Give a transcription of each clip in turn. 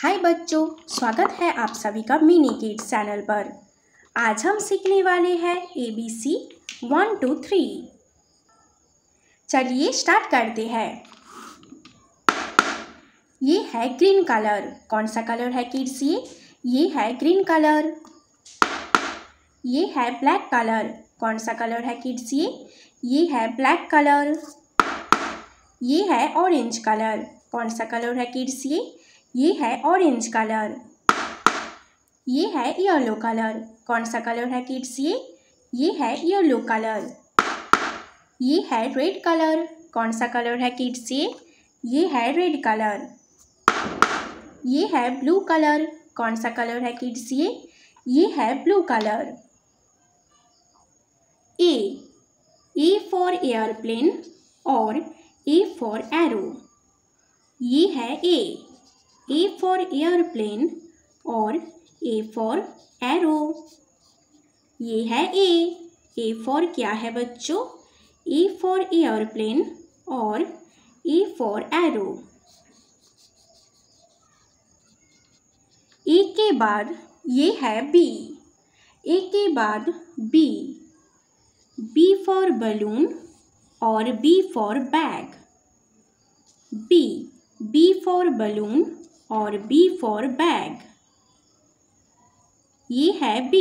हाय बच्चों, स्वागत है आप सभी का मिनी किड्स चैनल पर। आज हम सीखने वाले हैं ABC 1 2 3। चलिए स्टार्ट करते हैं। ये है ग्रीन कलर। कौन सा कलर है किड्स? ये है ग्रीन कलर। ये है ब्लैक कलर। कौन सा कलर है किड्स? ये है ब्लैक कलर। ये है ऑरेंज कलर। कौन सा कलर है किड्स? ये है ऑरेंज कलर। ये है येलो कलर। कौन सा कलर है किड्स? ये है येलो कलर। ये है रेड कलर। कौन सा कलर है किड्स? ये है रेड कलर। ये है ब्लू कलर। कौन सा कलर है किड्स? ये है blue colour. A for airplane और ए फॉर एरो। ये है A for airplane और A for arrow। ये है A। A for क्या है बच्चों? A for airplane और A for arrow। A के बाद ये है B। A के बाद B। B for balloon और B for bag। B। B for balloon और B फॉर बैग। ये है B।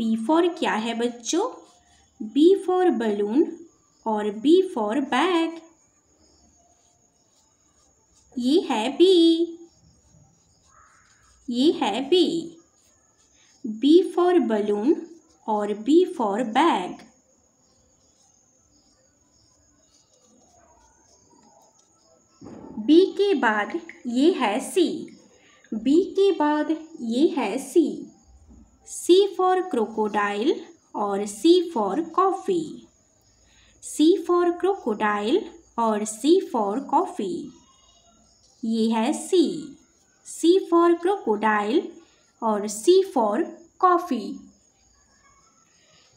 B फॉर क्या है बच्चों? B फॉर बलून और B फॉर बैग। ये है B। ये है B। B फॉर बलून और B फॉर बैग। B के बाद ये है C। B के बाद ये है C। C फॉर क्रोकोडाइल और C for coffee. C for crocodile और C फॉर कॉफ़ी। ये है C। C फॉर क्रोकोडाइल और C for coffee.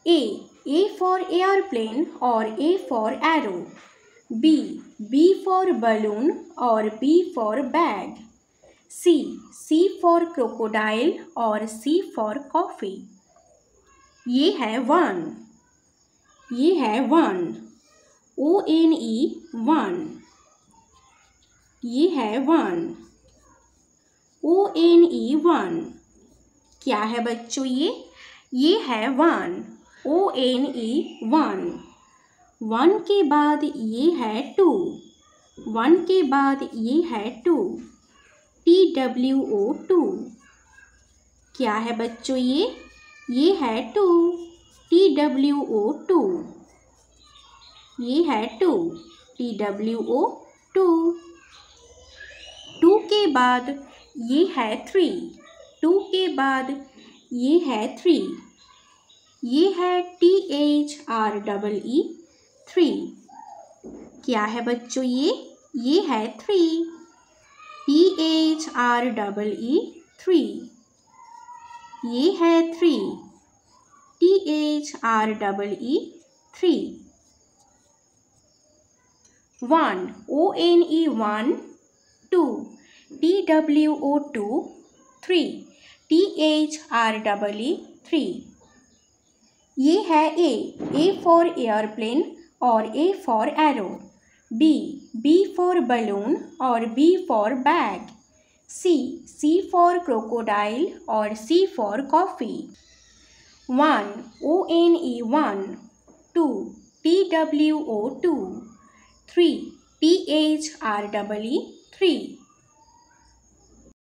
A। A for airplane और A for arrow. B। B for balloon और B for bag। C। C for crocodile और C for coffee। ये है 1। ये है 1। O N E 1। ये है 1। O N E 1। क्या है बच्चों ये? ये है 1। O N E 1। 1 के बाद ये है 2। 1 के बाद ये है 2। TWO 2। क्या है बच्चों ये? ये है 2। TWO 2। ये है 2। TWO 2। 2 के बाद ये है 3। 2 के बाद ये है 3। ये है THREE 3। क्या है बच्चों ये? ये है 3। THREE 3। ये है 3। THREE 3। 1। O N E 1। 2। TWO 2। 3। THREE 3। ये है A। A फॉर एयरप्लेन और A for arrow. B। B for balloon और B for bag. C। C for crocodile और C for coffee. 1। O N E 1। 2। TWO 2। 3। THREE 3।